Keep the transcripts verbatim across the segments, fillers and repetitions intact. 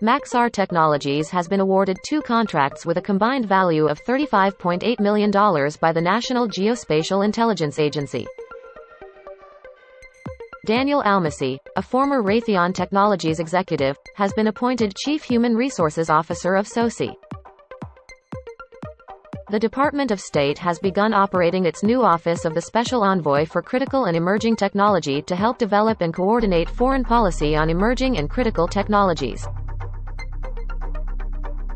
Maxar Technologies has been awarded two contracts with a combined value of thirty-five point eight million dollars by the National Geospatial Intelligence Agency. Daniel Almasy, a former Raytheon Technologies executive, has been appointed Chief Human Resources Officer of SOSi. The Department of State has begun operating its new Office of the Special Envoy for Critical and Emerging Technology to help develop and coordinate foreign policy on emerging and critical technologies.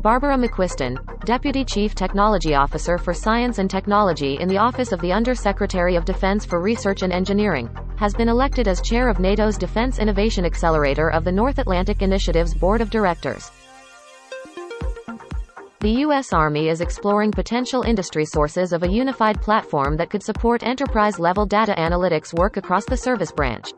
Barbara McQuiston, Deputy Chief Technology Officer for Science and Technology in the Office of the Under-Secretary of Defense for Research and Engineering, has been elected as Chair of NATO's Defense Innovation Accelerator of the North Atlantic Initiative's Board of Directors. The U S Army is exploring potential industry sources of a unified platform that could support enterprise-level data analytics work across the service branch.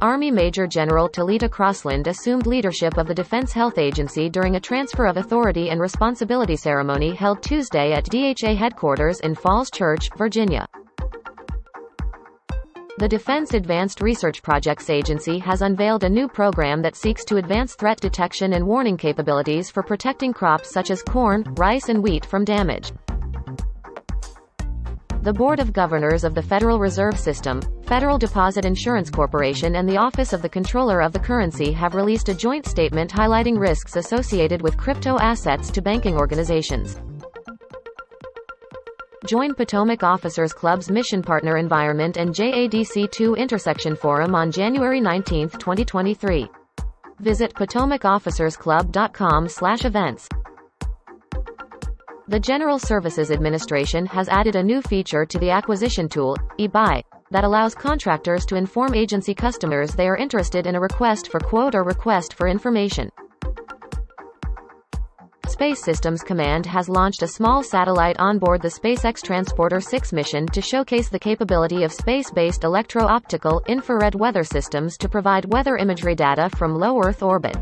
Army Major General Telita Crossland assumed leadership of the Defense Health Agency during a transfer of authority and responsibility ceremony held Tuesday at D H A headquarters in Falls Church, Virginia. The Defense Advanced Research Projects Agency has unveiled a new program that seeks to advance threat detection and warning capabilities for protecting crops such as corn, rice and wheat from damage. The Board of Governors of the Federal Reserve System, Federal Deposit Insurance Corporation and the Office of the Comptroller of the Currency have released a joint statement highlighting risks associated with crypto assets to banking organizations. Join Potomac Officers Club's Mission Partner Environment and J A D C two Intersection Forum on January nineteenth twenty twenty-three. Visit potomac officers club dot com slash events. The General Services Administration has added a new feature to the acquisition tool, eBuy, that allows contractors to inform agency customers they are interested in a request for quote or request for information. Space Systems Command has launched a small satellite onboard the SpaceX Transporter six mission to showcase the capability of space-based electro-optical, infrared weather systems to provide weather imagery data from low Earth orbit.